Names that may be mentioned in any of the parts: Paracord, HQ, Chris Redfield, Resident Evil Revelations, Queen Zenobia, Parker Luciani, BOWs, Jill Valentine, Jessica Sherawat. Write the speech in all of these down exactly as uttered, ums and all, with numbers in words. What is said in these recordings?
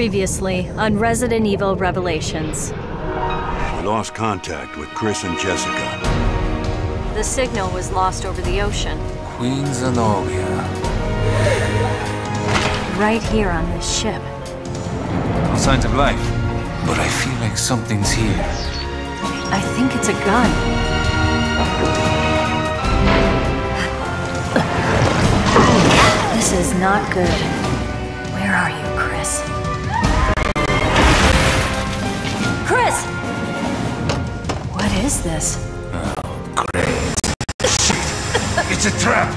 previously on Resident Evil Revelations. We lost contact with Chris and Jessica. The signal was lost over the ocean. Queen Zenobia. Right here on this ship. No signs of life, but I feel like something's here. I think it's a gun. This is not good. Where are you, Chris? Chris! What is this? Oh, great. It's a trap!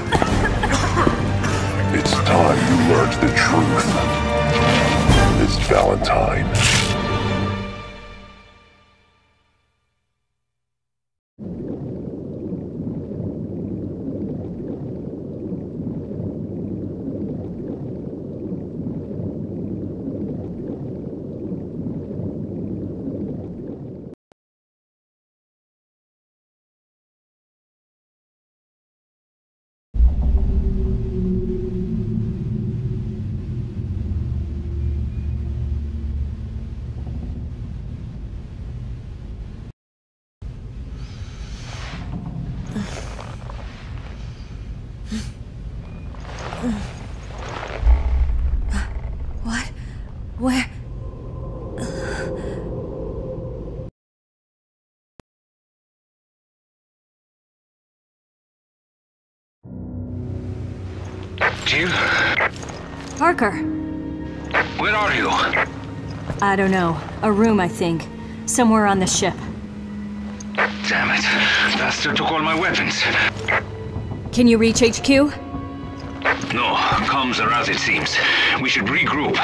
It's time you learned the truth. Miss Valentine. Jill? Parker! Where are you? I don't know. A room, I think. Somewhere on the ship. Damn it. Bastard took all my weapons. Can you reach H Q? No. Comms are out, it seems. We should regroup.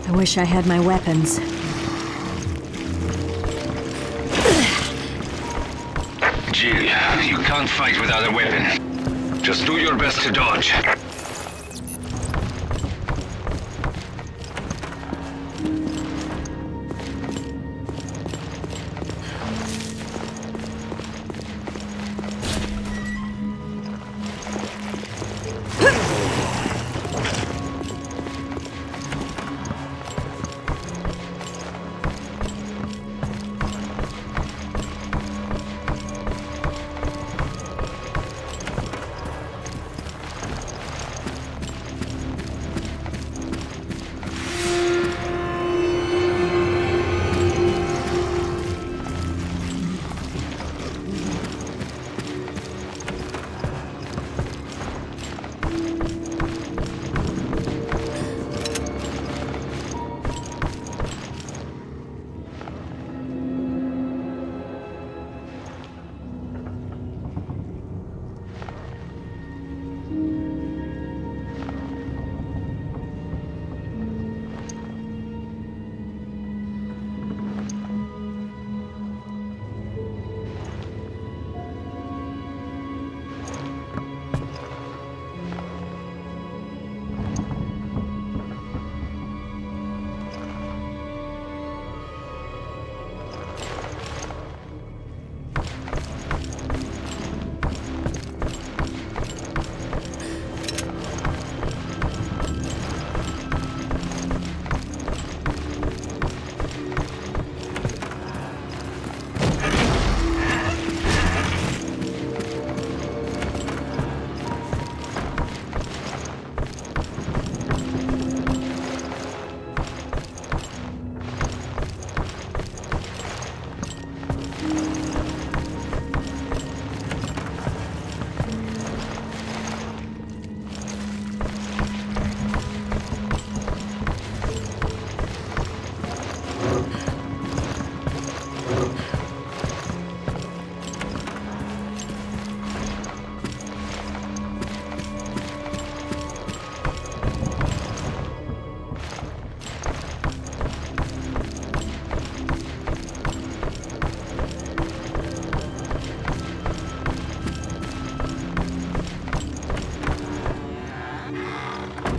I wish I had my weapons. Jill, you can't fight without a weapon. Just do your best to dodge.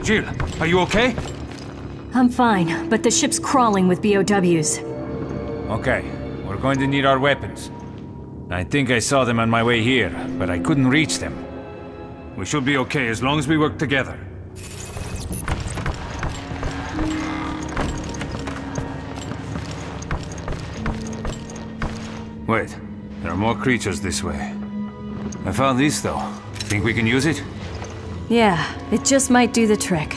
Jill, are you okay? I'm fine, but the ship's crawling with B O Ws. Okay, we're going to need our weapons. I think I saw them on my way here, but I couldn't reach them. We should be okay as long as we work together. Wait, there are more creatures this way. I found this though. Think we can use it? Yeah, it just might do the trick.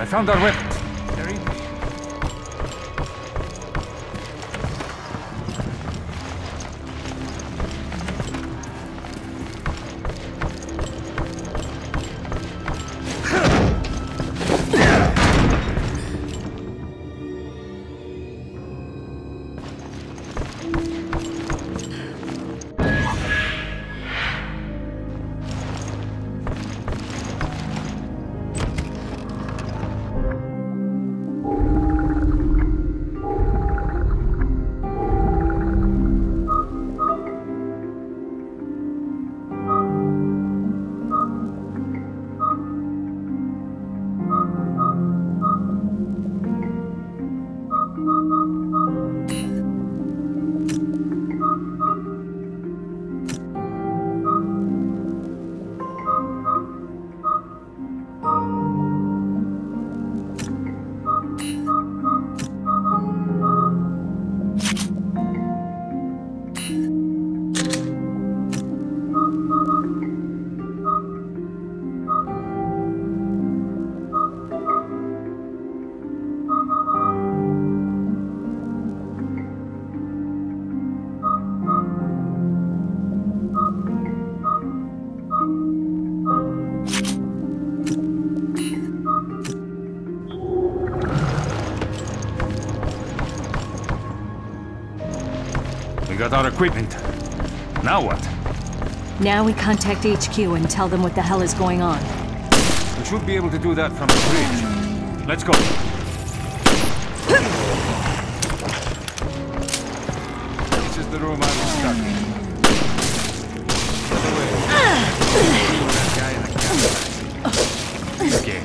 I found our weapons. Our equipment. Now what? Now we contact H Q and tell them what the hell is going on. We should be able to do that from the bridge. Let's go. This is the room I was stuck in. By the way, that guy in the camera. He's scared.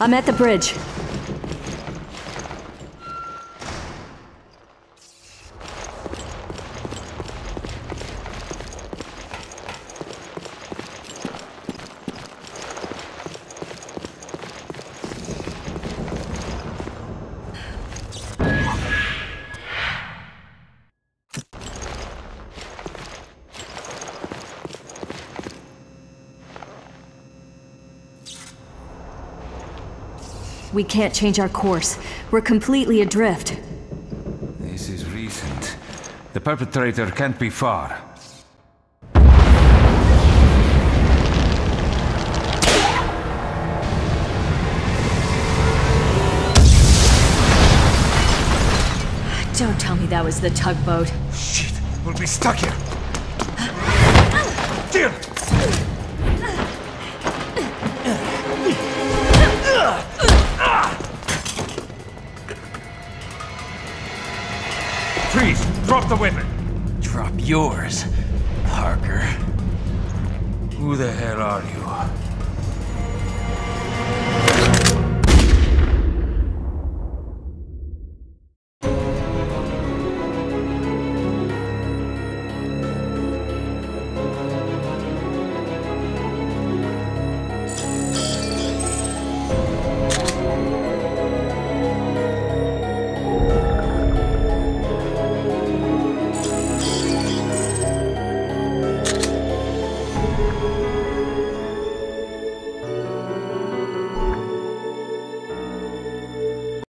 I'm at the bridge. We can't change our course. We're completely adrift. This is recent. The perpetrator can't be far. Don't tell me that was the tugboat. Shit! We'll be stuck here! Dear! Drop the weapon! Drop yours, Parker. Who the hell are you?